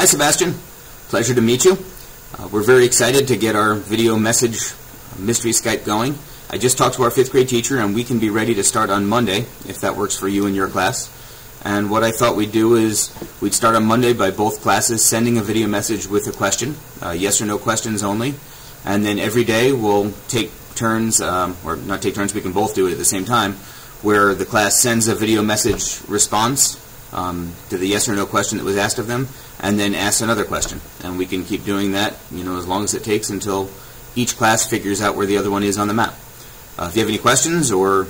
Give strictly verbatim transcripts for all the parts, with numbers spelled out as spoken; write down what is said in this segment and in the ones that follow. Hi, Sebastian. Pleasure to meet you. Uh, we're very excited to get our video message mystery Skype going. I just talked to our fifth grade teacher, and we can be ready to start on Monday, if that works for you and your class. And what I thought we'd do is we'd start on Monday by both classes sending a video message with a question, uh, yes or no questions only. And then every day we'll take turns, um, or not take turns, we can both do it at the same time, where the class sends a video message response um, to the yes or no question that was asked of them, and then asks another question. And we can keep doing that, you know, as long as it takes until each class figures out where the other one is on the map. Uh, if you have any questions or,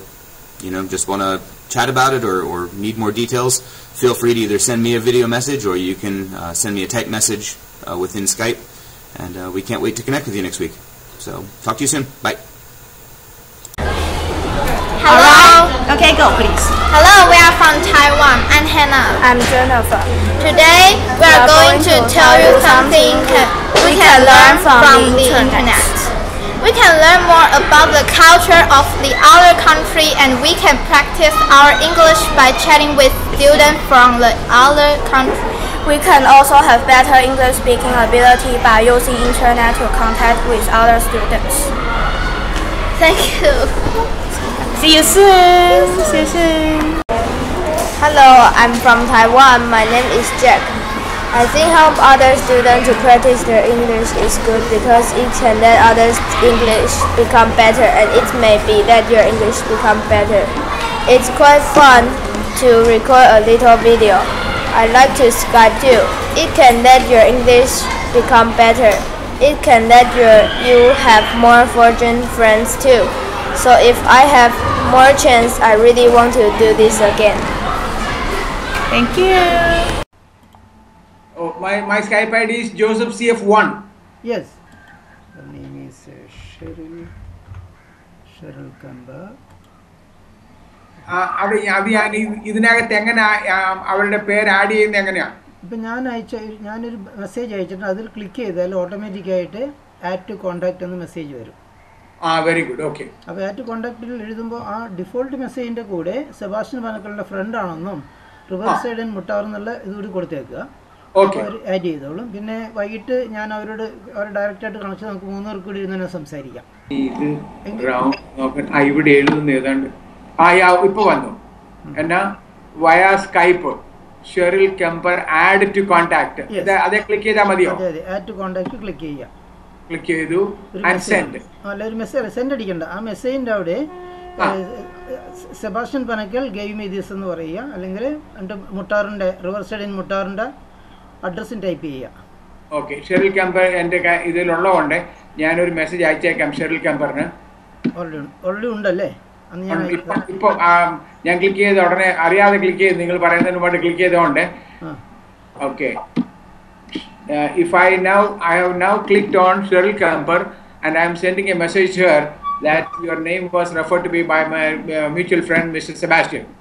you know, just want to chat about it or, or need more details, feel free to either send me a video message or you can uh, send me a type message uh, within Skype. And uh, we can't wait to connect with you next week. So, talk to you soon. Bye. Hello. Okay, go please. Hello, we are from Taiwan. I'm Hannah. I'm Jennifer. Today, we are, we are going, going to tell you something we can learn from, from the internet. internet. We can learn more about the culture of the other country, and we can practice our English by chatting with students from the other country. We can also have better English speaking ability by using internet to contact with other students. Thank you. See you soon. See you soon. Hello, I'm from Taiwan. My name is Jack. I think help other students to practice their English is good because it can let others' English become better, and it may be that your English become better. It's quite fun to record a little video. I like to Skype too. It can let your English become better. It can let your, you have more foreign friends too. So if I have more chance, I really want to do this again. Thank you. Oh, my, my Skype I D is Joseph C F one. Yes. The name is uh, Cheryl, Cheryl Kemper. Ah, I I I need. This naga tengen I am. Our pair I D tengenya. But I I I message I just other click here. That automatically add to contact and the message veru. Ah, very good. Okay. Ab add to contact le idumbo ah default message inte kode Sebastian Vannakar friend aanum. Reverse side and muttaru nalla iduri koduteka. Okay. Add it. Then why it? I am our director to connection. I am going to do some series. Round. I would do that. I am now. And now via Skype, Cheryl Kemper add to contact. Yes. That that click here. That add to contact. Click here. Click here. Do and send. Ah, let me send. Send it again. I am sending now. Day. Sebastian Vannakar gave me this. And what is it? Alangre. And Muttarunda. Reverse side in Muttarunda. Address in type here. Okay, Cheryl Kemper and either Lolo day. Yanuri message I check. I'm Cheryl Kemper. Only Undale. Um, young click is or Ariana click is Ningle Parandan, what a click is on day. Okay. Uh, if I now, I have now clicked on Cheryl Kemper and I'm sending a message here that your name was referred to me by my uh, mutual friend, Mister Sebastian.